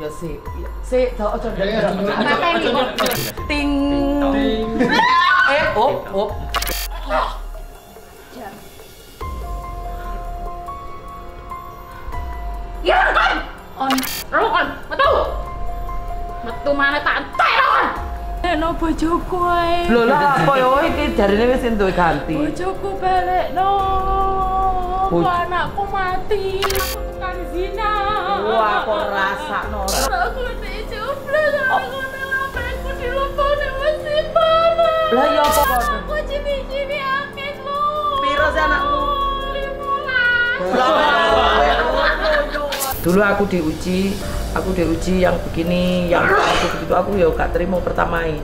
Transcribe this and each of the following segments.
Iya sih. Sih, ojo ndang. Apa iki? Ting. Op. Ya. Ya kan. On. Rokon, metu. Metu maneh tak entek kon. Eno bojoku ae. Lho lah apa yo iki jarine wis entuk ganti. Bojoku balekno. Anakku mati. Aku tukang zina. Wah, aku rasa norak. Aku dicuplek aku nang aku dilebone mesin panas. Lah ya apa kok? Aku cibi-cibi akeh lho. Piro sih anakmu? 15. Dulu aku diuji yang begini, yang begitu aku ya gak terima pertamai.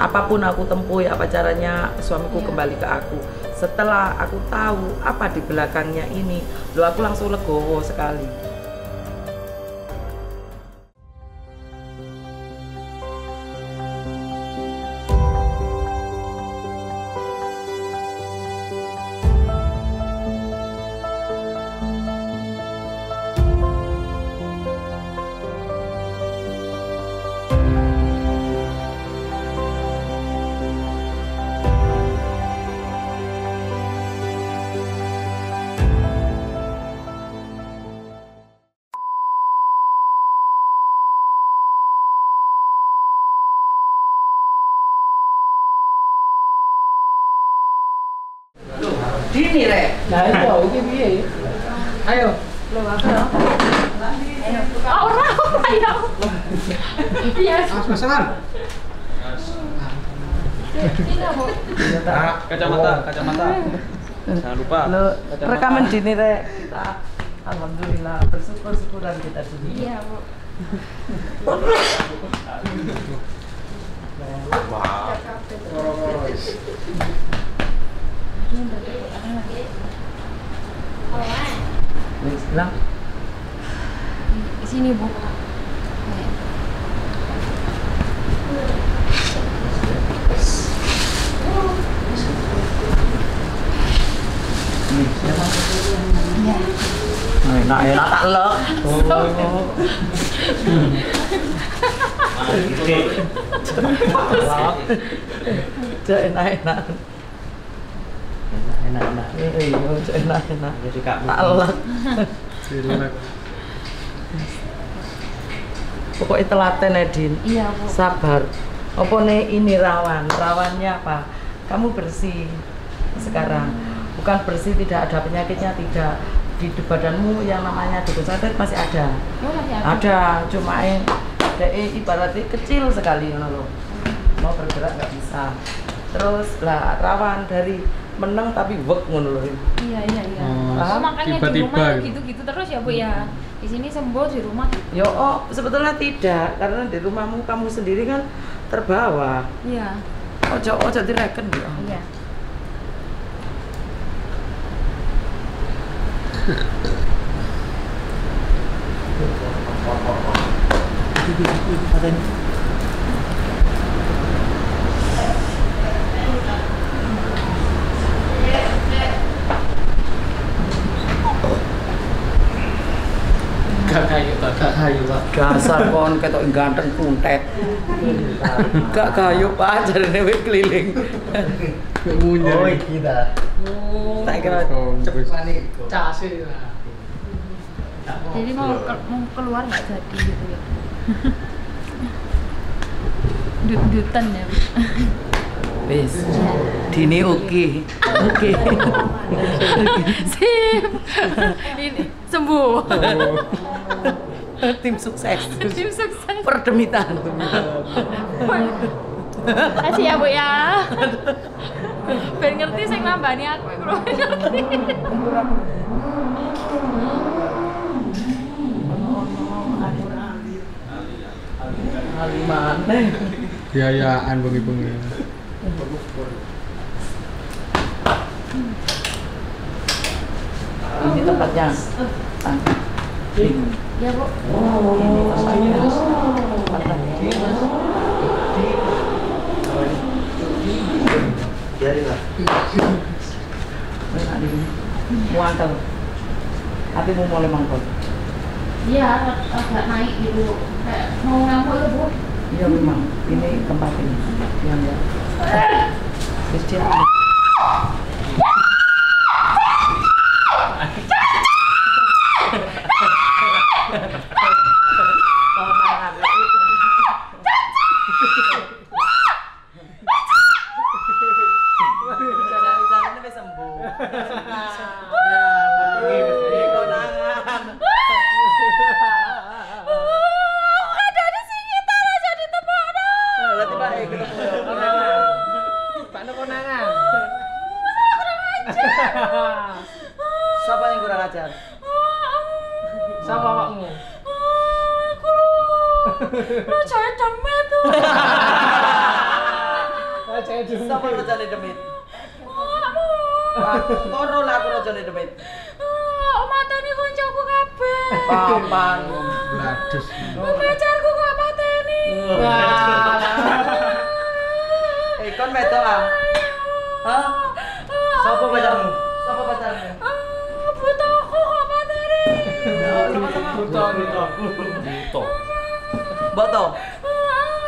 Apapun aku tempuh, apa caranya suamiku kembali ke aku. Setelah aku tahu apa di belakangnya ini, loh aku langsung legowo sekali. Dini rek. Nah iya, iki piye? Ayo. Lho apa? Ayo. Ora, ayo. Iya. Apa saran? Ini apa? Kacamata. Jangan lupa. Lho, rekaman Dini rek. Kita alhamdulillah bersyukuran kita Dini. Iya, Bu. Wah. Sini Bu. Iya. Enak ya tak lek. Enak. Enak. Iya, enak. Jadi Kak. Alak. Relax. Pokoknya telaten Edin. Iya, Bu. Sabar. Apa nih ini rawan? Rawannya apa? Kamu bersih sekarang. Bukan bersih tidak ada penyakitnya, tidak. Di badanmu yang namanya debu sadet masih ada. Oh, masih ada. Ada, cuma ibaratnya kecil sekali loh. Mau bergerak nggak bisa. Terus lah rawan dari menang tapi work ngono lho. Iya. Oh, makanya di rumah gitu-gitu terus ya, Bu ya. Di sini sembuh di rumah. Yo, sebetulnya tidak, karena di rumahmu kamu sendiri kan terbawa. Iya. Ojo direken ya. Iya. Gak kayu pak. Dasar kon ketok ganteng kuntet. Gak kayu pak, jarene wis keliling. Munyer. Oh iki ta. Tak kira cepane case lah. Jadi mau keluar nggak jadi gitu ya. Dut-dutan ya. Wis. Dini oke. Sip. Ini sembuh. Tim sukses. Perdemitan. Makasih ya Bu ya. Ben ngerti sing nambani aku iki lho. Alimaneh. Biayaan bengi-bengi. Ini tempatnya. Ya Bu. Ini tempatnya. Biarinlah. Enak ini. Muantel. Apimu mulai mangkon. Iya, agak naik gitu. Kayak mau ngamuk itu, Bu. Iya memang, ini tempat ini. Yang enggak. Terus dia siapa yang kurang ajar? Siapa awakmu? Aku cahaya demit tuh. Siapa yang cahaya demit? Aku koro lah aku cahaya demit. Aku mateni koncoku kabeh. Paman bladus. Pacarku kok mateni. Eh kon meto ah. Hah? Siapa pacarmu? Siapa pacarmu? Butoku kok materi. Buto. Boto.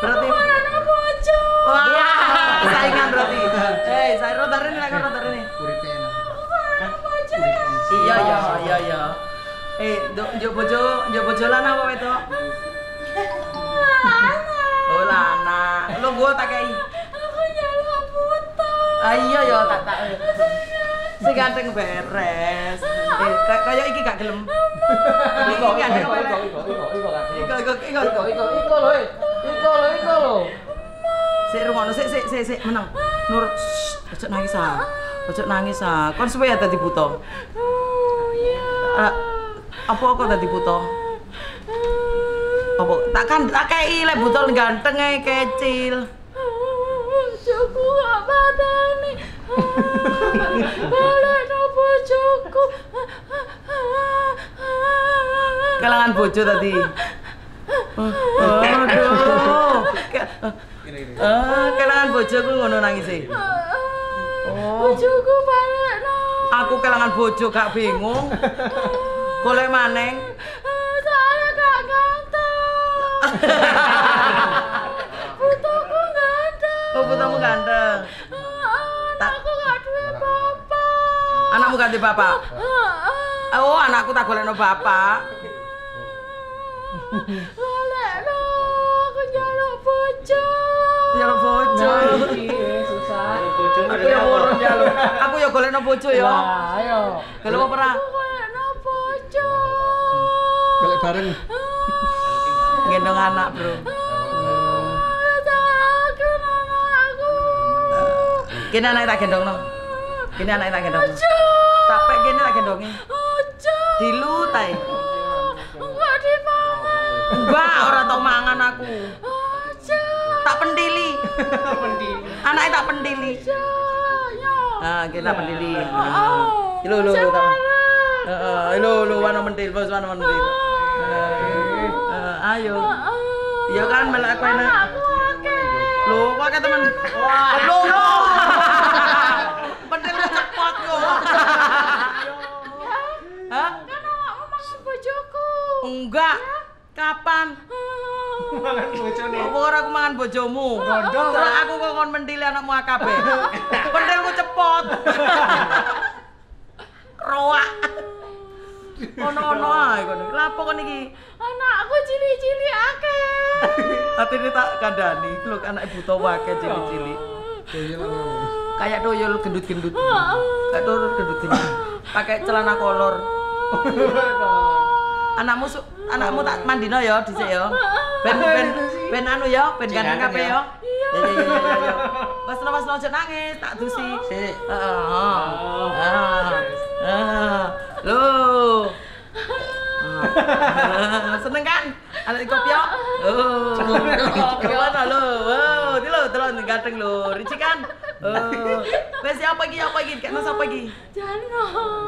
Berarti ana bojo. Wah, saingan berarti. Eh, saya rotarin lek rotarin. Uripe enak. Iya ya, iya ya. Eh, njuk bojo lan apa wedok? Oh, lanang. Lho gua tak kei. Ayo yo tak sing ganteng beres. Kayak iki gak gelem. Iki ganteng beres. Iko lho. Sik rumono sik meneng. Nur ojo nangis ah. Ojo nangis ah. Kon suwe ya dadi buta. Oh iya. Apa kok dadi buta? Apa tak kei lek buta ganteng e kecil. Bojoku gak pateni. Balekno bojoku. Kalangan bojo tadi. Aduh. Kalangan bojoku ngono nangise. Bojoku balekno. Aku kalangan bojo gak bingung. Golek maneng. Soale gak ganteng. Kamu ganteng. Aku gak duwe bapak. Anakmu ganti bapak. Oh, anakku tak golekno bapak. Golekno aku njaluk bojo. Njaluk bojo. Iya, susah. Aku yo urun njaluk. Aku yo golekno bojo yo. Lah, ayo. Golek apa ora? Golekno bojo. Golek bareng. Gendong anak, Bro. Kene anak tak gendongno. Kene anak tak gendong. Tapek kene tak gendonge. Ojo. Dilu tae. Enggak dipangan. Mbak ora tau mangan aku. Ojo. Tak pendili. Anake tak pendili. Yo. Ah, kene tak pendili. Heeh. Lho. Heeh, lho wano mentil, bos wano mentil. Ayo. Ya kan melek aku enak. Lho, pakai temen. Lho. Pentil cepot yo. Hah? Kan awakmu mangan bojoku. Enggak. Kapan? Mangan bojone. Apa ora aku mangan bojomu? Gondol. Terus aku kok kon mentile anakmu kabeh. Pentilku cepot. Roak. Ono-ono ae kono. Lha apa kon iki? Anakku cili-cili akeh. Atine tak kandhani, lho anak buta akeh cili-cili. Kayak doyol gendut-gendut. Kayak doyol gendut-gendut. Pakai celana kolor. Anakmu tak mandino ya dhisik ya. Ben anu ya, ben ganteng kabeh ya. Iya. Pas-pas ojo nangis, tak dusi. Heeh. Lho. Seneng kan? Anak kopi yo. Oh. Gimana lho? Oh, delon ganteng lho. Ricik kan? Oh. Wes apa iki? Kena sapa iki?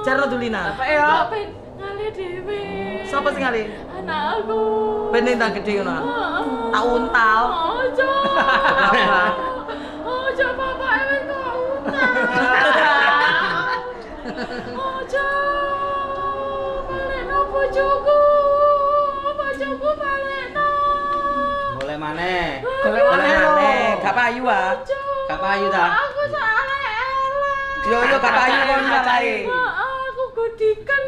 Jarno Dulina. Apa yo? Ben ngale dhewe. Sapa sing ngale? Anakku. Ben nang gedhe ngono. Tak untal. Ojo. Ojo bapak wis kok untal. Ojo. Balekno bojoku. Ayu ah. Kak Ayu dah. Aku salah elek. Yo yo Kak Ayu kon salah. Aku godikan.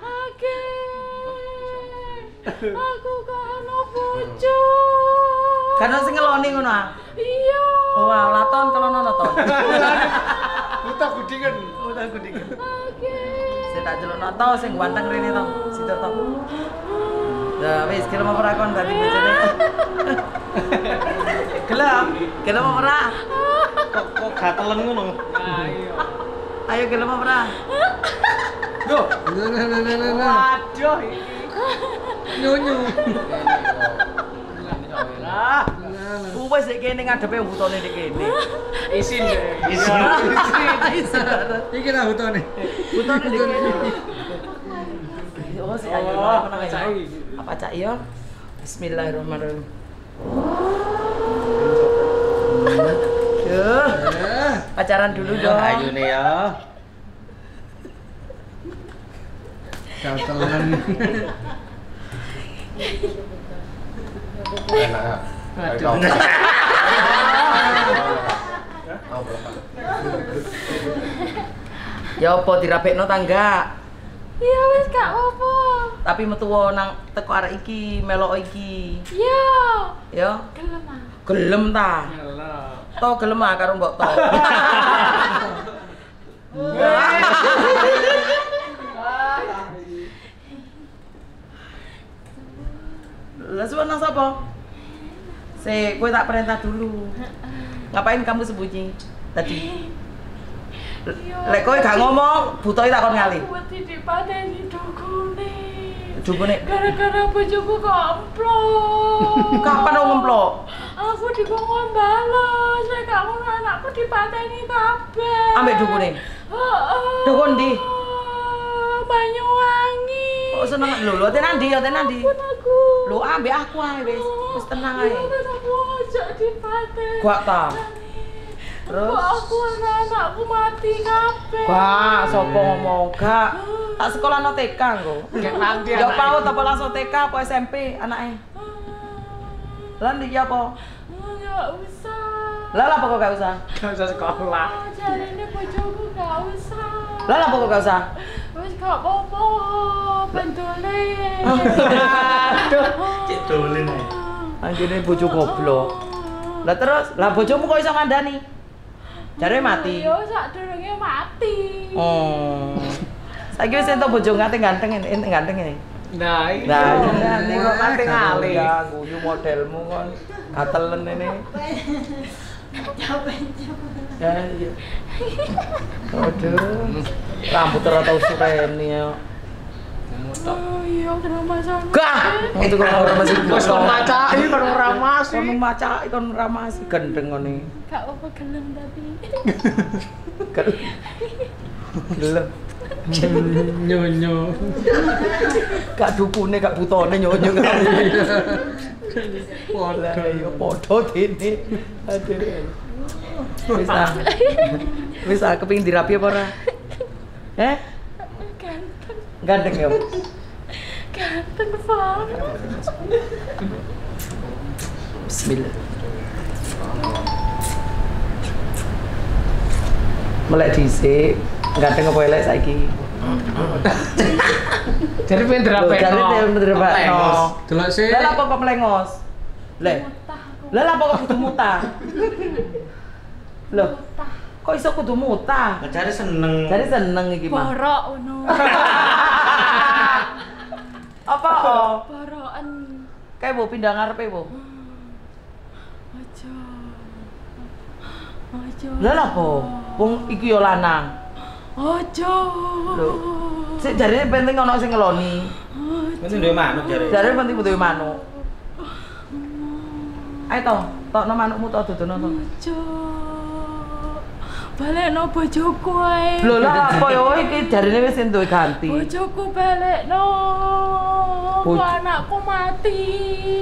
Oke. Aku karo bojo. Karo sing ngeloni ngono ah. Iya. Wah, laton kelono laton. Buta godikan. Buta godikan. Oke. Saya tak jelok nonton sing ganteng rene to. Situ to. Ya wis kira mau perakon tadi bojone. Gelem, gelem mau merah. Kok gatelen ngono. Ayo. Ayo gelem mau merah. Duh. Waduh iki. Nyunyu. Lah, kuwi sik kene ngadepe hutone iki kene. Isin. Isin. Isin. Iki lah hutone. Hutone iki kene. Oh, si Ayu apa namanya? Apa Cak Iyo? Bismillahirrahmanirrahim. Duh. Pacaran dulu dong. Ayu nih ya. Katalan. Enak ya? Aduh. Ya apa dirapekno tangga? Iya wis gak apa-apa. Tapi metu nang teko arek iki, melok iki. Iya. Yo. Gelem ah. Gelem ta? Gelem. To gelem ah karo mbok to. Lah sowan nang sapa? Sik, kowe tak perintah dulu. Ngapain kamu sembunyi tadi? Lek kowe gak ngomong, butoke takon ngali. Wedi dipateni dukune. Dukune gara-gara bojoku kok amplop. Kapan aku ngemplok? Aku dikongkon bales, lek gak ngono anakku dipateni kabeh. Ambek dukune. Heeh. Dukun ndi? Banyuwangi. Kok seneng lho, tenan ndi, tenan ndi. Aku. Lho ambek aku ae wis, wis tenang ae. Aku ojo dipateni. Gak ta. Terus aku anakku mati kabeh. Wah, sapa ngomong gak? Tak sekolah no TK nggo. Nggih nanti. Ya PAUD apa langsung TK apa SMP anake? Lah iki apa? Ya usah. Lah apa kok gak usah? Gak usah sekolah. Jarine bojoku gak usah. Lah apa kok gak usah? Wis gak apa-apa, bendole. Aduh, cek dolen ae. Anjene bojo goblok. Lah terus, lah bojomu kok iso ngandani? Jare mati. Yo sadurunge mati. Oh. Saiki wis entuk bojo ganteng-ganteng ini ganteng ini. Nah, iki. Nah, ganteng kok mati ngale. Ya, guyu modelmu kon katelen ini. Ya, iya. Aduh. Rambut rata usureni yo. Oh, iya kena masak. Gah, itu kok ora masih bos kon macaki kon ora masih. Kon macaki kon ora masih gendeng ngene. Gak apa gelem tapi. Gelem. Nyonyo. Gak dukune gak butone nyonyo kali. Podo yo podo dene. Aduh. Wis ah. Wis ah kepengin dirapi apa ora? Heh? Ganteng ya? Ganteng banget. Bismillah. Melek dhisik, ganteng apa elek saiki? Jadi pengen dirapekno. Jadi pengen dirapekno. Delok sik. Lah apa kok melengos? Leh. Lah apa kok kudu mutah? Loh. Kok iso kudu mutah? Jare seneng. Jare seneng iki, Mas. Borok ngono. Apa oh? Borokan. Kae mau pindah ngarepe, Bu. Aja. Aja. Lha lha po. Wong iki yo lanang. Aja. Lho. Sik jarene penting ana sing ngeloni. Penting duwe manuk jarene. Jarene penting duwe manuk. Ayo to, tokno manukmu to dodono to. Aja. Balekno bojoku ae. Lho lha apa yo iki jarine wis entuk ganti. Bojoku balekno. Kok anakku mati.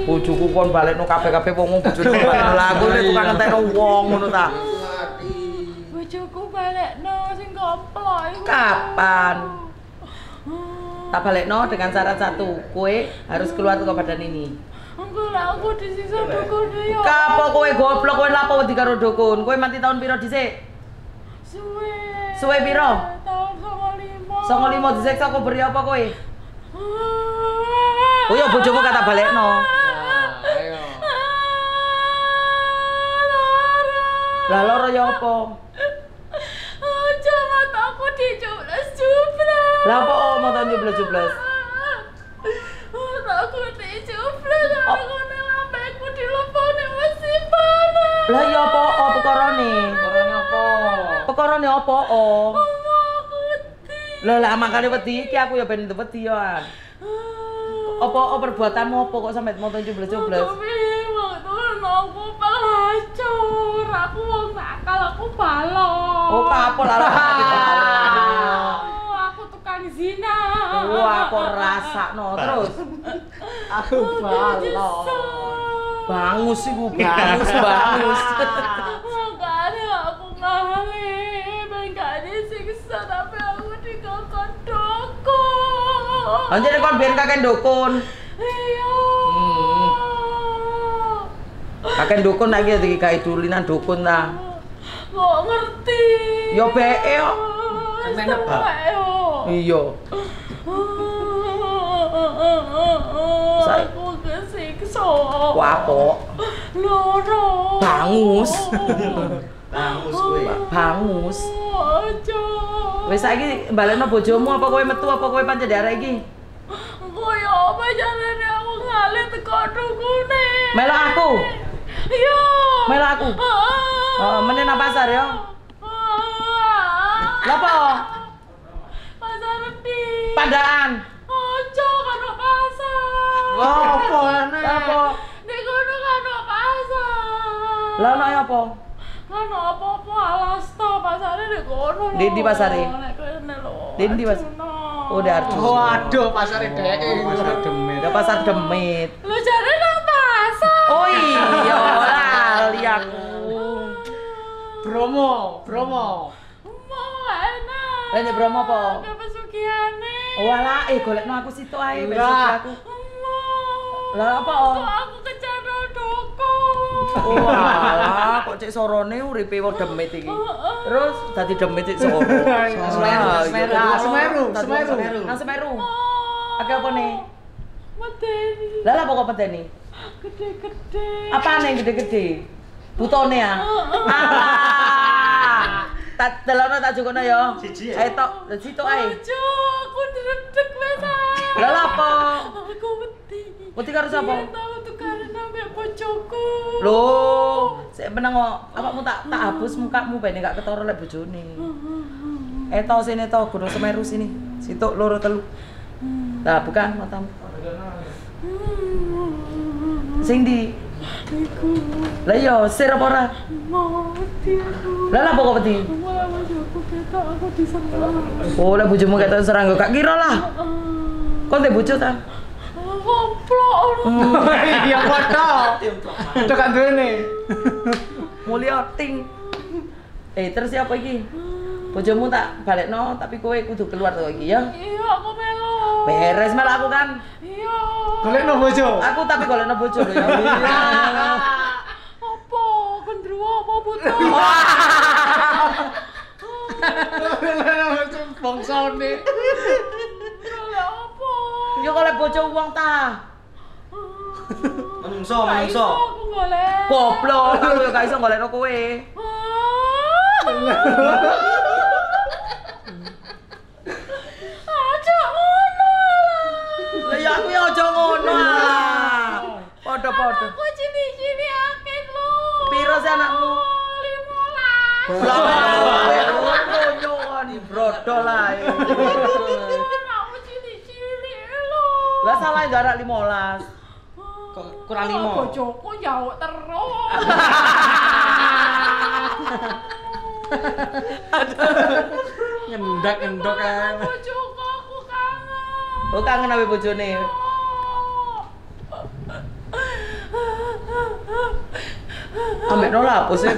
Bojoku kon balekno kabeh-kabeh wong bojone balekno. Lah aku nek tukang entekno wong ngono ta. Mati. Bojoku balekno sing goplok iku. Kapan? Tak balekno dengan syarat satu, kowe harus keluar dari badan ini. Engko lah aku disiksa dukun yo. Kapo kowe goblok kowe lapo wedi karo dukun? Kowe mati tahun piro dhisik? Suwe piro? Tahun 95. 95 disiksa kok beri apa kowe? Oh yo bojoku kata balekno. Lah loro ya apa? Aja mataku dijublas-jublas. Lah apa matamu dijublas-jublas? Mataku dijublas karo ngene lambekku dilebone wesi panas. Lah ya apa perkarane? Perkarane apa? Perkarane apa? Aku wedi. Lah makane wedi iki aku ya ben wedi yo. Apa perbuatanmu apa kok sampe matamu dijublas-jublas? Aku pelacur, aku wong nakal, aku balok. Oh, apa lara aku tukang zina. Oh, aku rasakno terus. Aku balok. Bangus sih ku, bangus. Makane aku ngale, mengkane siksa tapi aku dikokon dukun. Anjir kon ben kakek dukun. Kakek dukun lagi iki kae dulinan dukun ta. Kok ngerti. Yo beke kok. Sampeyan nebak. Iya. Aku kesiksa. Wapok. Loro. Bangus. Bangus kowe. Bangus. Ojo. Wis saiki balekno bojomu apa kowe metu apa kowe pancen diarek iki? Engko yo apa jalane aku ngale teko dukune. Melok aku. Yo. Melu aku. Heeh, menen nang pasar yo. Lha po? Pasar di Pandaan. Ojo karo pasar. Wah, opo ana? Apa? Nek ngono karo pasar. Lah ana apa? Ana apa-apa alas to pasare nek ngono. Dendi pasare. Nek kene lho. Dendi pas. Oh, Darjo. Waduh, pasare dheke iki pasar Demit. Ya pasar Demit. Lho jare nang pasar. Oh iya. Bromo. Enak. Lah nek Bromo apa? Kepesugiane. Walah, golekno aku situ ae besok aku. Lah apa? Aku kecana dukun. Walah, kok cek sorone uripe wong Demit iki. Terus dadi Demit cek soro. Semeru. Nang Semeru. Ake opone? Medeni. Lah lha kok medeni? Gede-gede. Apane gede-gede? Butone ya. Tak telono tak jukono yo. Siji. Ae tok, situ ae. Ojo, aku ndredeg wes ae. Lah lapo? Aku wedi. Wedi karo sapa? Tau tukaran ambek bojoku. Lho, sik meneng kok. Awakmu tak hapus mukamu ben gak ketara lek bojone. Eto sini to Gunung Semeru sini. Situ loro telu. Nah, bukan matamu. Sing di iku. Lah yo, sir apa ora? Mati aku. Lah apa kok mati? Wah, bojoku ketok aku diserang. Oh, lah bojomu ketok diserang kok gak kira lah. Kok ndek bojo ta? Komplok ngono. Iya foto. Tok andene. Mulya ting. Terus apa iki? Bojomu tak balekno tapi kowe kudu keluar to iki ya. Iya, aku melu. Beres melu aku kan. Iya. Golekno bojo. Aku tapi golekno bojo lho ya. Apa gendruwo apa butuh? Golekno bojo bongsone. Golek apa? Yo golek bojo wong ta. Menungso. Aku golek. Goblok, aku yo gak iso golekno kowe. Aja ngono lah. Lah ya aku ya aja ngono ah. Padha-padha. Aku cini-cini akeh lho. Piro sih anakmu? 15. Lah ngono ngoni brodol ae. Aku cini-cini lho. Lah salah jarak 15. Kurang 5. Bojoku nyauk terus. Ngendak kan. Bojoku aku kangen. Oh kangen ambek bojone. Ambek no lapus e.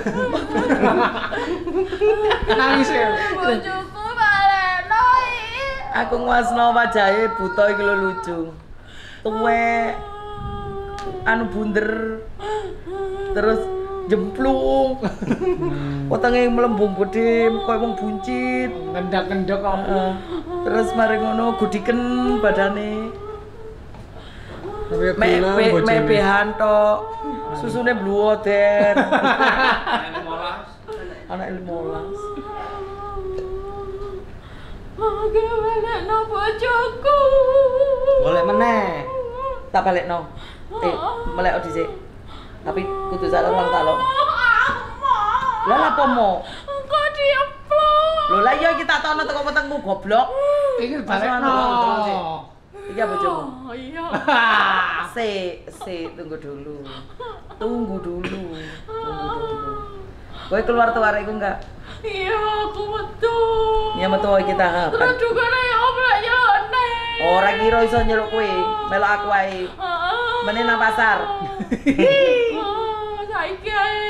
Nangis e. Bojoku baleno iki. Aku nguasno wajahe buta iki lho lucu. Tuwek. anu bunder, terus jemplung, otaknya yang melembung gede, kaya wong buncit, ngendak-ngendak aku, terus mari ngono gudiken badane, mepehan tok, susune blue water, anak ilmolas, mau gimana no bojoku, boleh meneh, tak balik no, melek odise. Tapi kudu salah ulang tak lo. Lah apa mo? Engko dieplok. Lho lah iya iki tak tono teko petengmu goblok. Iki barekno. Iki apa bojomu? Oh iya. Tunggu dulu. Kowe keluar tuh arek iku enggak? Iya, aku metu. Ya metu iki tahap. Terus juga nek oblak yo nek. Ora kira iso nyeluk kowe, melok aku ae. Mene nang pasar. Saiki ae.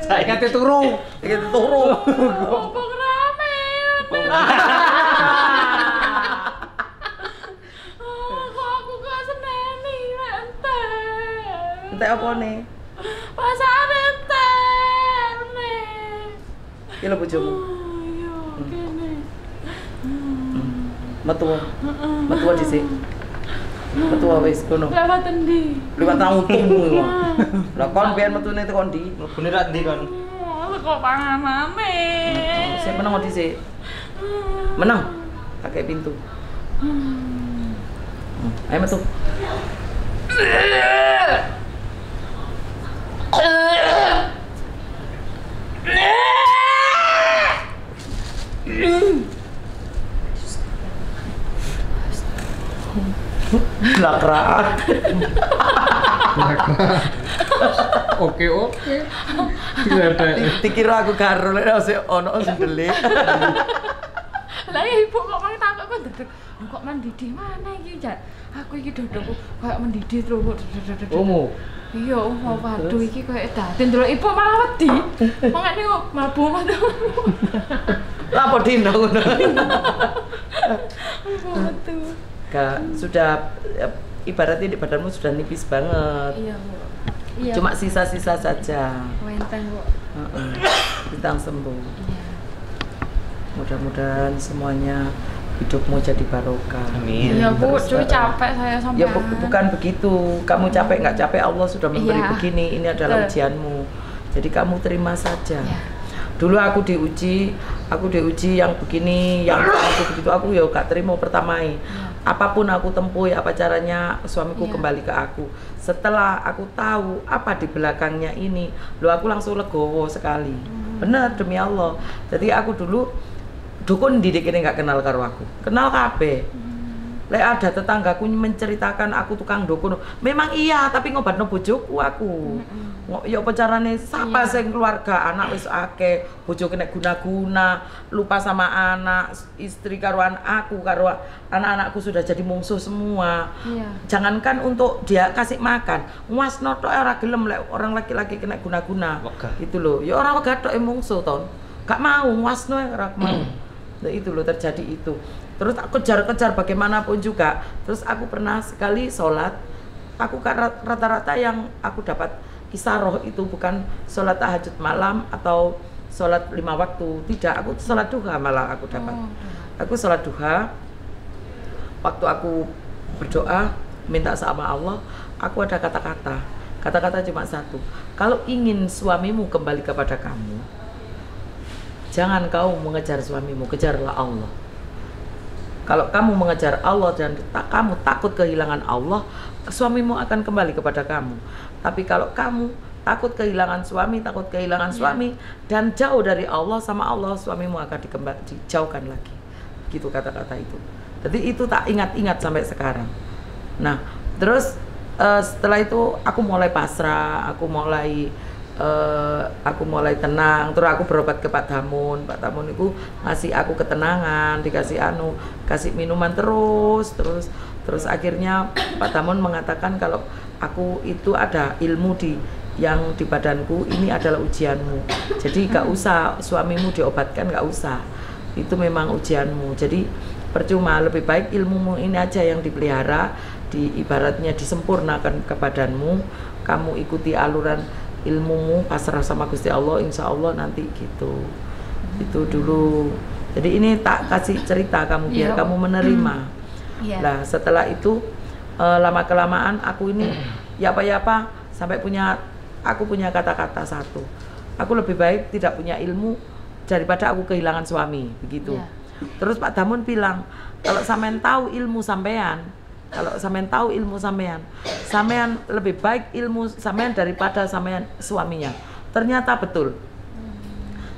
Saiki ate turu. Kumpul rame. Kok aku gak seneni ente. Ente opone? Pasar ente. Iki lho bojomu. Yo kene. Metu dhisik. Metua wis kono. Lewat endi? Lewat rautungmu. Lah kon biyen metune teko ndi? Mlebune ra ndi kon? Teko panganane. Sik meneng dhisik. Meneng. Pakai pintu. Ayo metu. Lakraan. Oke. Dikira aku karo lek ono sendele. Lah ibu kok malah takok kok ndedeg. Kok mendidih mana iki, Jan? Aku iki dodokku koyo mendidih terus. Omo. Iya, waduh iki koyo datin ndelok ibu malah wedi. Mangane kok mlebu metu. Lah apa dino ngono. Metu. Sudah ibaratnya di badanmu sudah nipis banget. Iya, Bu. Iya. Cuma sisa-sisa saja. Wenteng, Bu. Bintang sembuh. Iya. Mudah-mudahan semuanya hidupmu jadi barokah. Amin. Ya, Bu, cuy capek saya sampai. Ya, bukan begitu. Kamu capek nggak capek, Allah sudah memberi begini. Ini adalah ujianmu. Jadi kamu terima saja. Iya. Dulu aku diuji yang begini, yang aku begitu, aku ya gak terima pertamai. Apapun aku tempuh, apa caranya suamiku kembali ke aku. Setelah aku tahu apa di belakangnya ini, loh aku langsung legowo sekali. Bener, demi Allah. Jadi aku dulu dukun didik ini gak kenal karo aku, kenal kabeh. Lek ada tetanggaku menceritakan aku tukang dukun. Memang iya, tapi ngobatno bojoku aku. Ya apa carane sapa sing keluarga anak wis akeh, bojoku nek guna-guna, lupa sama anak, istri karuan aku karo anak-anakku sudah jadi mungsuh semua. Iya. Jangankan untuk dia kasih makan, wasno tok ora gelem lek orang laki-laki kena guna-guna. Gitu loh. Ya orang wegah tok mungsuh ton. Gak mau wasno ora mau. Itu loh terjadi itu. Terus aku kejar-kejar bagaimanapun juga. Terus aku pernah sekali sholat. Aku kan rata-rata yang aku dapat kisaroh itu bukan sholat tahajud malam atau sholat 5 waktu. Tidak, aku sholat duha malah aku dapat. Aku sholat duha. Waktu aku berdoa minta sama Allah, aku ada kata-kata. Kata-kata cuma satu. Kalau ingin suamimu kembali kepada kamu, jangan kau mengejar suamimu, kejarlah Allah. Kalau kamu mengejar Allah dan kamu takut kehilangan Allah, suamimu akan kembali kepada kamu. Tapi kalau kamu takut kehilangan suami, dan jauh dari Allah sama Allah, suamimu akan dijauhkan lagi. Gitu kata-kata itu. Jadi itu tak ingat-ingat sampai sekarang. Nah, terus setelah itu aku mulai pasrah, aku mulai tenang, terus aku berobat ke Pak Damun. Pak Damun itu ngasih aku ketenangan, dikasih kasih minuman terus akhirnya Pak Damun mengatakan kalau aku itu ada ilmu yang di badanku, ini adalah ujianmu. Jadi gak usah suamimu diobatkan, gak usah. Itu memang ujianmu. Jadi percuma, lebih baik ilmumu ini aja yang dipelihara ibaratnya disempurnakan kepadamu, kamu ikuti aluran ilmumu, pasrah sama Gusti Allah, insya Allah nanti gitu. Itu dulu. Jadi ini tak kasih cerita kamu biar kamu menerima. Nah setelah itu lama kelamaan aku ini ya apa sampai punya, aku punya kata-kata satu. Aku lebih baik tidak punya ilmu daripada aku kehilangan suami begitu. Terus Pak Damun bilang, kalau sampean tahu ilmu sampean, sampean lebih baik ilmu sampean daripada sampean suaminya. Ternyata betul.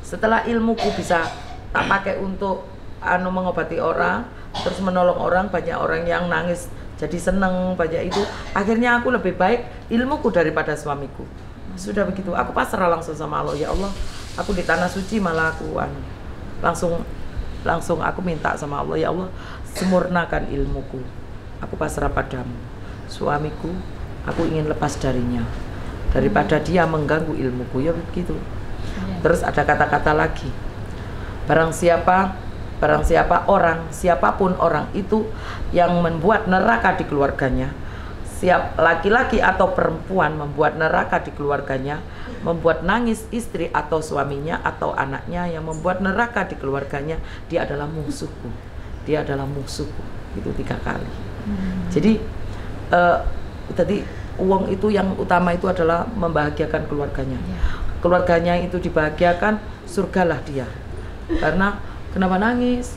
Setelah ilmuku bisa tak pakai untuk mengobati orang, terus menolong orang, banyak orang yang nangis jadi seneng, banyak itu. Akhirnya aku lebih baik ilmuku daripada suamiku. Sudah begitu, aku pasrah langsung sama Allah. Ya Allah, aku di tanah suci malah aku langsung aku minta sama Allah, ya Allah sempurnakan ilmuku, aku pasrah padamu. Suamiku aku ingin lepas darinya, daripada dia mengganggu ilmuku, ya begitu. Terus ada kata-kata lagi, barang siapapun orang itu yang membuat neraka di keluarganya, siap laki-laki atau perempuan membuat neraka di keluarganya, membuat nangis istri atau suaminya atau anaknya, yang membuat neraka di keluarganya, dia adalah musuhku, dia adalah musuhku. Itu 3 kali. Jadi tadi uang itu yang utama itu adalah membahagiakan keluarganya. Keluarganya itu dibahagiakan, surgalah dia. Karena kenapa nangis?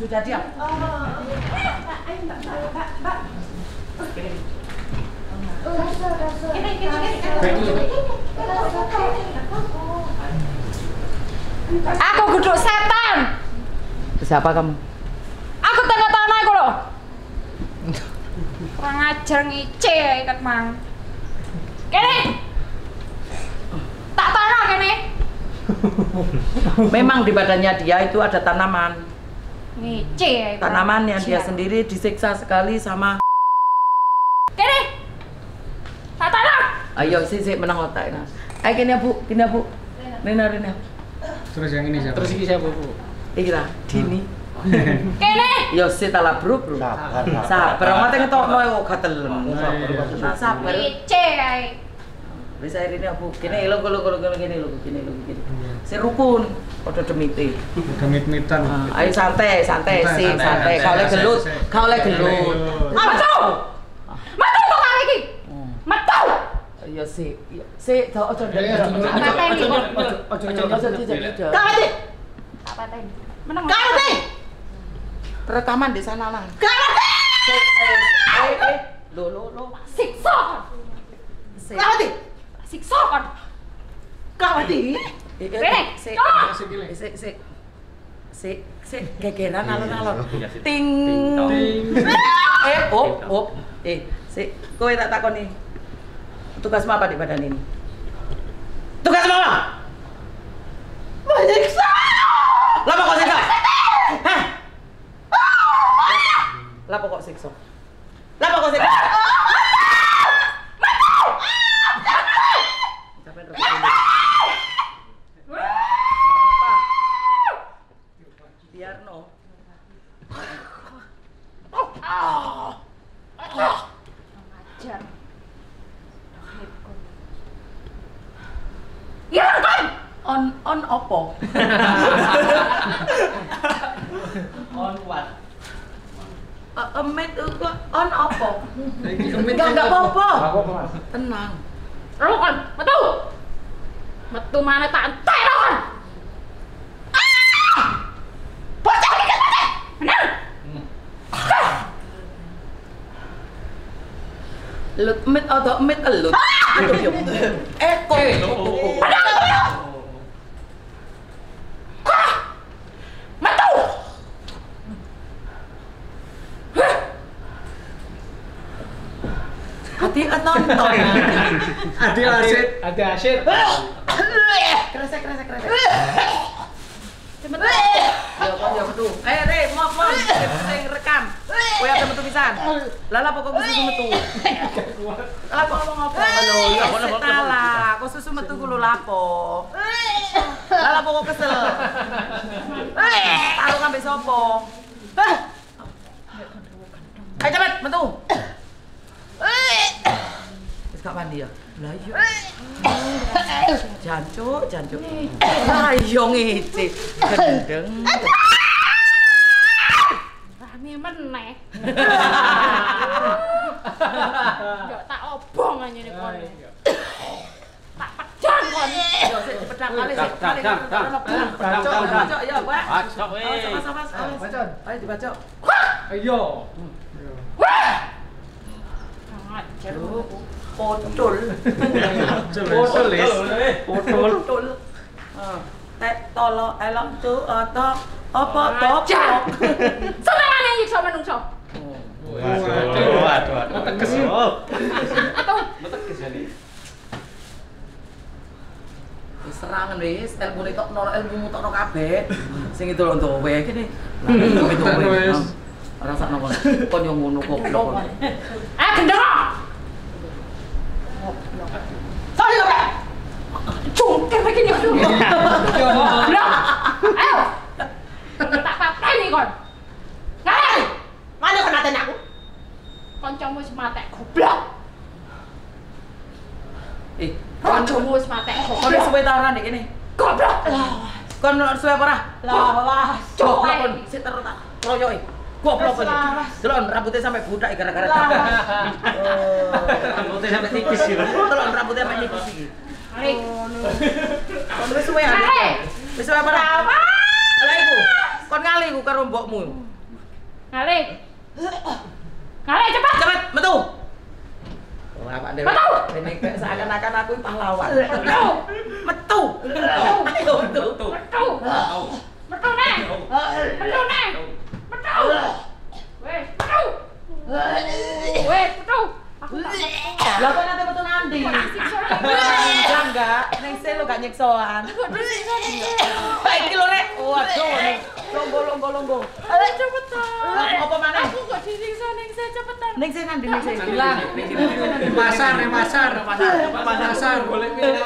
Sudah diam. Aku duduk setan. Siapa kamu? Aku tengah tanah aku loh. Kurang ajar ngece ya ikat mang. Kene. Tak tanah kene. Memang di badannya dia itu ada tanaman. Ngece, tanaman yang dia sendiri disiksa sekali sama kene tatana. Ayo sisi menang otak ini. Ayo kene bu Rina terus yang ini siapa? Terus ini siapa bu? Ini lah, Dini kene yo sita lah bro sabar mati ngetokno kok gatelen sabar ngece ae wis akhirnya bu kene lho kene si rukun udah demit-demitan. Ayo santai. Kau lagi gelut. Matu kok kali iki. Matu. Ya sik. Sik do aja ndak. Ojo. Kawati. Tak pateni. Meneng. Kawati. Perekaman di sana lah. Kawati. Lo. Siksa. Kawati. Siksa kon. Kawati. Sik, gegeran alon-alon. Ting. Op. Sik, kowe tak takoni. Tugasmu apa di badan ini? Tugasmu apa? Menyiksa. Lapa kok siksa? Hah? Lapa kok siksa? Enggak apa-apa. Tenang. Roh kan, metu mana tak entek roh kan. Bocah iki ketete. Bener. Lut mit odo mit elut. Aduh yo. Eko. Ada asyik. Kerasa. Cepet. Yo, Re, mau. Rekam. Kowe ate metu pisan. Lah pokokku metu. Salah, kok susu metu kulo lapo. Lah lapo kok kesel. Taruh ngambil sopo. Ayo cepet, metu. Wis gak mandi ya? Lah iya. Jancuk, jancuk. Lah iya ngece. Gendeng. Rame meneh. Yo tak obong anyene kon. Tak pedang kon. Yo sik pedang kali sik. Pedang, pedang, pedang. Bacok yo, Pak. Bacok we. Mas, bacok. Ayo dibacok. Ayo. Wah. Jangan potol. Potol wis. Potol. Potol. Tek tolo elok tu oto opo topok. Senengane iso menungso. Waduh, waduh, metekes loh. Atau metekes jadi. Serangan wis, telpon itu nol ilmu tokno kabeh. Sing itu lho tuwe iki nih. Lah itu wis. Ora sakno kon. Kon yo ngono goblok. Ah gendeng kok. Goblok. Sori kok. Cungkir iki nih. Yo. Ayo. Tak papani kon. Hei. Mana kon ngaten aku? Kancamu wis matek goblok. Eh, kancamu wis matek. Kon suwe taran iki ne. Goblok. Kon suwe apa ora? Lah, goblok kon sik terus tak royoki. Goblok kon. Delon rambutnya sampai budak gara-gara. Oh. Rambutnya sampai tipis iki. Delon rambutnya sampai tipis iki. Oh no. Kon wis suwe ade. Wis suwe apa ora? Lha iku. Kon ngali ku karo mbokmu. Ngali. Kale cepat cepat metu. Oh, apane? Metu. Dene kek seakan-akan aku pahlawan. Metu. Metu. Metu. Metu. Metu. Metu neh. Metu neh. Metu. Wes, metu. Wes, metu. Aku tak. Lah kok nanti metu nandi? Enggak, enggak. Ning selo gak nyiksoan. Iki lho rek. Waduh. Longgo-longgo. Ayo cepetan. Apa maneh? Aku kok disiksa ning se cepetan. Ning se nang dene se. Lah, pasar, pasar, pasar, pasar. Golek PT.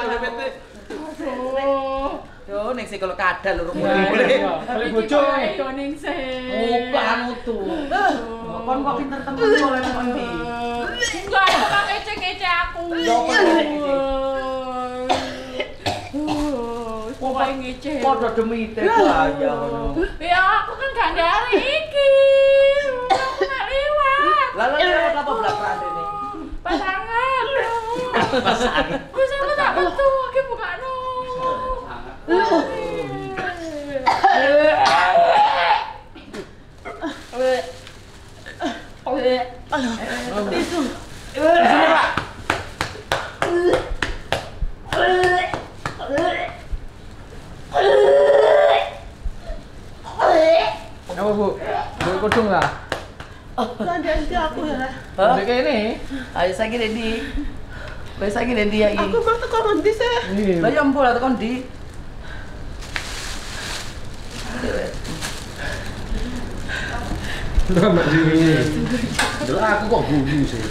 Aduh. Yo ning se kalau kadal lho golek. Golek bojo. Yo ning se. Bukan utu. Kon kok pinter temen golek kon iki. Enggak kok ece-ece aku. Yo kok paling ngece. Padha demite bahaya ngono. Ya aku kan gak ndare iki. Aku gak liwat. Lah lewat apa blakran dene? Pasangan. Pasangan. Wis aku tak metu iki bukakno. Tisu. Apa Bu? Bu kudung lah. Nanti aku ya. Udah kayak ini. Ayo saya gini di. Ayo saya gini di lagi. Aku baru tekan di saya. Lah ya ampun lah tekan di. Udah mbak sini. Udah aku kok gugup sih.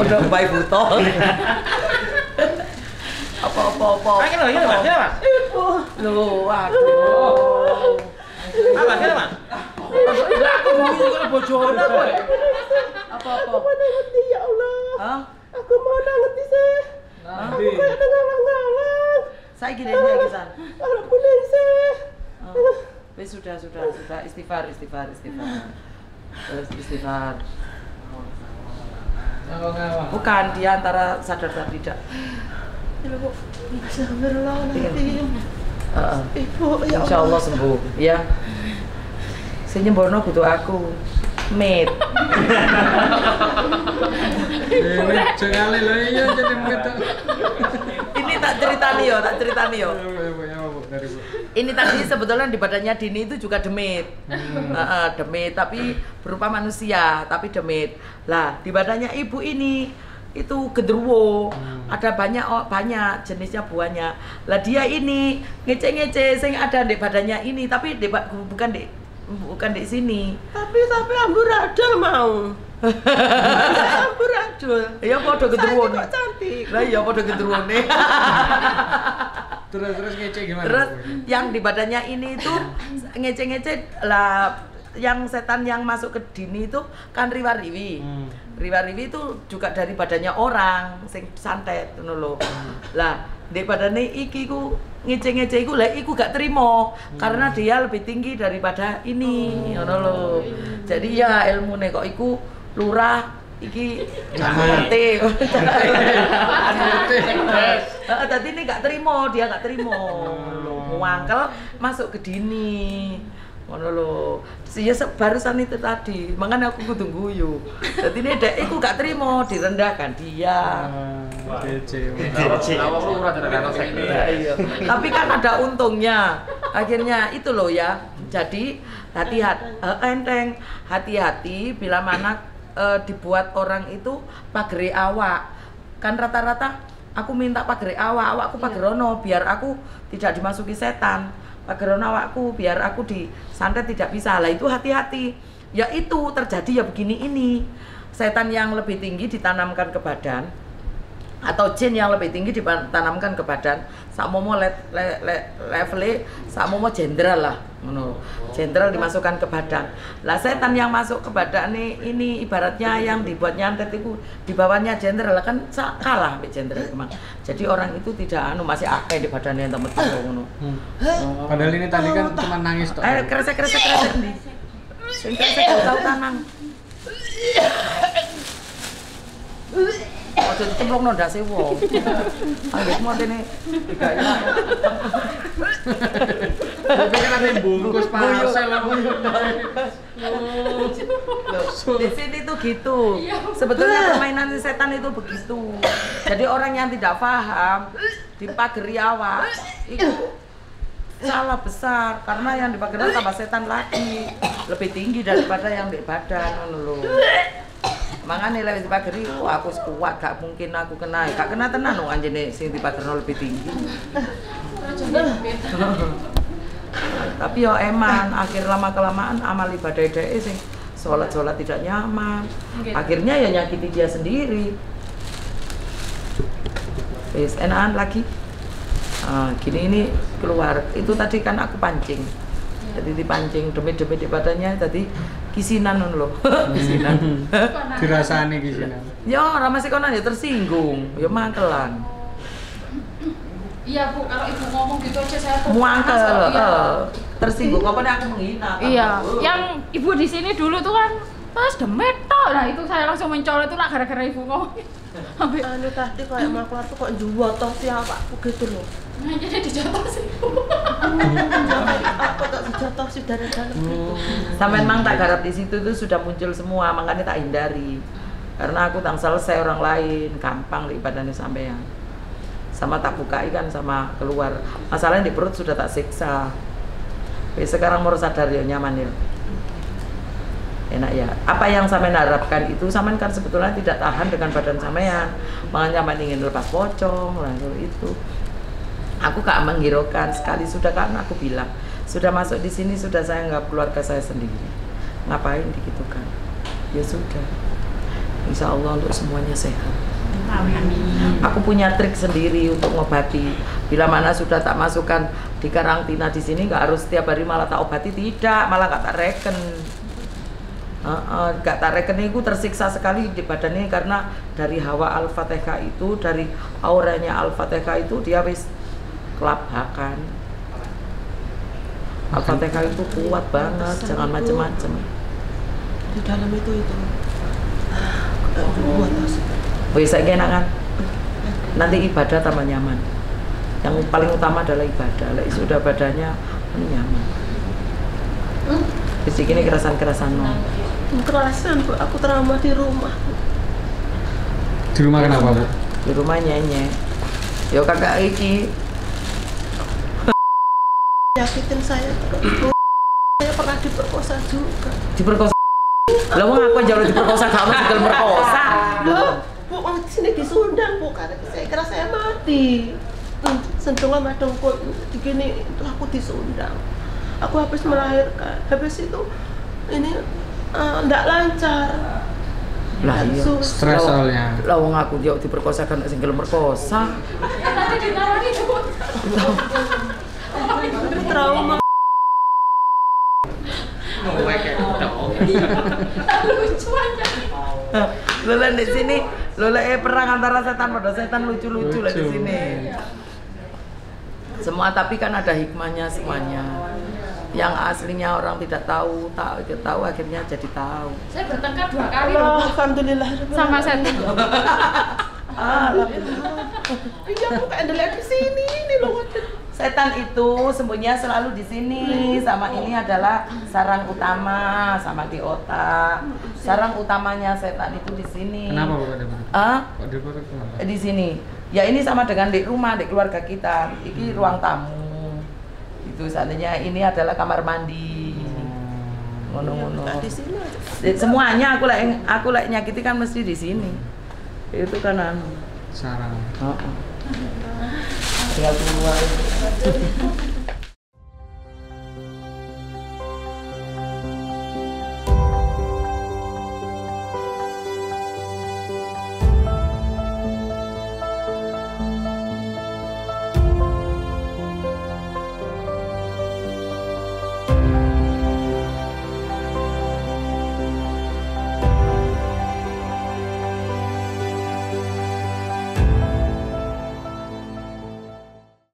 Udah baik butol. Apa-apa-apa. Ayo lho, ini Mas. Loh, aduh. Apa kene Mas? Aku mau karo bojone kowe. Apa-apa? Aku mau ngerti ya Allah. Hah? Aku mau ngerti sih. Nanti. Aku kaya nang-nang. Saiki dene iki san. Ora boleh sih. Wis sudah istighfar. Terus istighfar. Nang-nang. Bukan di antara sadar dan tidak. Ibu, insyaallah sembuh, ya. Saya nyembono butuh aku, met. Ini tak ceritani yo. Ini tadi sebetulnya di badannya Dini itu juga demit, demit tapi berupa manusia, tapi demit. Lah di badannya ibu ini itu genderuwo, ada banyak jenisnya buahnya. Lah dia ini ngece-ngece sing ada di badannya ini, tapi bukan di sini. Tapi amburadul mau. Ampun-ampun. Iya padha gedruwon. Kok cantik. Lah iya padha gedruwone. Terus ngece gimana? Terus yang di badannya ini itu ngece-ngece lah, yang setan yang masuk ke dini itu kan riwa-riwi. Riwa-riwi itu juga dari badannya orang sing santet ngono lho. Lah ndek badane iki ku ngece-ngece iku lah iku gak terima karena dia lebih tinggi daripada ini ngono lho. Jadi ya ilmune kok iku lurah iki ngerti. Heeh, dadi nek gak terima, dia gak terima. Muangkel masuk ke dini. Ngono lho. Ya barusan itu tadi, makanya aku kudu guyu. Dadi nek dek iku gak terima direndahkan dia. Tapi kan ada untungnya. Akhirnya itu loh ya. Jadi hati-hati, enteng, hati-hati bila mana dibuat orang itu pagere awak. Kan rata-rata aku minta pagere awak, awakku pagerono biar aku tidak dimasuki setan. Pagerono awakku biar aku disantet tidak bisa. Lah itu hati-hati. Ya itu terjadi ya begini ini. Setan yang lebih tinggi ditanamkan ke badan atau jin yang lebih tinggi ditanamkan ke badan. Sakmomo level sakmomo jenderal lah. Ngono. Jenderal dimasukkan ke badan. Lah setan yang masuk ke badan ini ibaratnya yang dibuat nyantet itu di bawahnya jenderal kan kalah mbek jenderal kemang. Jadi orang itu tidak masih akeh di badannya temen-temen ngono. Padahal ini tadi kan cuma nangis tok. Ayo kresek-kresek ndi. Sing kresek tau tanang. Ojo ditemplokno ndase wong. Anggek montene digawe. Bukane bungkus parcel apa ngono. Di sini tuh gitu. Sebetulnya permainan setan itu begitu. Jadi orang yang tidak paham dipageri awak itu salah besar karena yang dipageri tambah setan lagi, lebih tinggi daripada yang di badan ngono lho. Makanya lewat dipageri, aku kuat, gak mungkin aku kena. Gak kena tenan loh anjene sing dipagerno lebih tinggi. Tapi yo eman, akhir lama-kelamaan amal ibadah dhek sing salat-salat tidak nyaman. Akhirnya ya nyakiti dia sendiri. Wis enakan lagi. Gini ini keluar. Itu tadi kan aku pancing. Jadi dipancing demit-demit di badannya tadi kisinan lho. Kisinan. Dirasani kisinan. Ya ora mesti kono ya tersinggung, ya mangkelan. Iya, Bu, kalau Ibu ngomong gitu aja saya tuh mangkel. Tersinggung apa aku menghina. Iya, yang Ibu di sini dulu tuh kan pas demit tok. Nah, itu saya langsung mencolot itu nak gara-gara Ibu ngomong. Sampai anu tadi kayak mau keluar tuh kok jwotoh sih awakku gitu loh. Nah, jadi dijatuh sih. Aku tak jatuh sih dari dalam itu. Sampai memang tak garap di situ itu sudah muncul semua, makanya tak hindari. Karena aku tak selesai orang lain, gampang ibadahnya sampean. Sama tak buka ikan sama keluar. Masalahnya di perut sudah tak siksa. Sekarang mau sadar ya nyaman ya. Enak ya. Apa yang sampean harapkan itu sampean kan sebetulnya tidak tahan dengan badan sampean. Makanya sampean ingin lepas pocong lalu itu. Aku gak menghiraukan sekali sudah kan aku bilang sudah masuk di sini sudah saya nggak keluarga saya sendiri ngapain digitukan ya sudah insya Allah untuk semuanya sehat. Amin. Aku punya trik sendiri untuk ngobati bila mana sudah tak masukkan di karantina di sini nggak harus setiap hari malah tak obati tidak malah nggak tak reken. Gak tareken itu tersiksa sekali di badannya karena dari hawa Al-Fatihah itu dari auranya Al-Fatihah itu dia wis kelabakan. Al-Fatihah itu kuat banget, jangan macem-macem. Di dalam itu. Bisa enak kan? Nanti ibadah tambah nyaman. Yang paling utama adalah ibadah. Lek sudah badannya nyaman. Di sini kerasan-kerasan no. Kerasan Bu, aku trauma di rumah. Di rumah kenapa Bu? Di rumah nyenyek. Yo kakak iki nyakitin saya terus. Saya pernah diperkosa juga. Diperkosa? Lah wong aku jauh diperkosa kamu segel merkosa. Loh, Bu di sini disundang Bu karena saya kira saya mati. Sentungan madongkol begini itu aku disundang. Aku habis melahirkan, habis itu ini enggak lancar. Lah iya, stres soalnya. Lah wong aku yo diperkosa kan sing gelem perkosa. Trauma. Ngomong kayak dong. Lucu aja. Lola di sini, Lola perang antara setan pada setan lucu-lucu lah di sini. Semua tapi kan ada hikmahnya semuanya. Yang aslinya orang tidak tahu, tahu akhirnya jadi tahu. Saya bertengkar 2 kali loh. Alhamdulillah. Sama setan. Alhamdulillah. Iya, aku kayak delek di sini nih loh. Setan itu sembunyinya selalu di sini. Sama ini adalah sarang utama, sama di otak. Sarang utamanya setan itu di sini. Kenapa Bapak Deputi? Di sini. Ya ini sama dengan di rumah, di keluarga kita. Ini ruang tamu. Itu seandainya ini adalah kamar mandi, ngono-ngono. Semuanya aku lagi nyakiti kan mesti di sini. Itu kan anu. Sarang. Heeh. Ya keluar.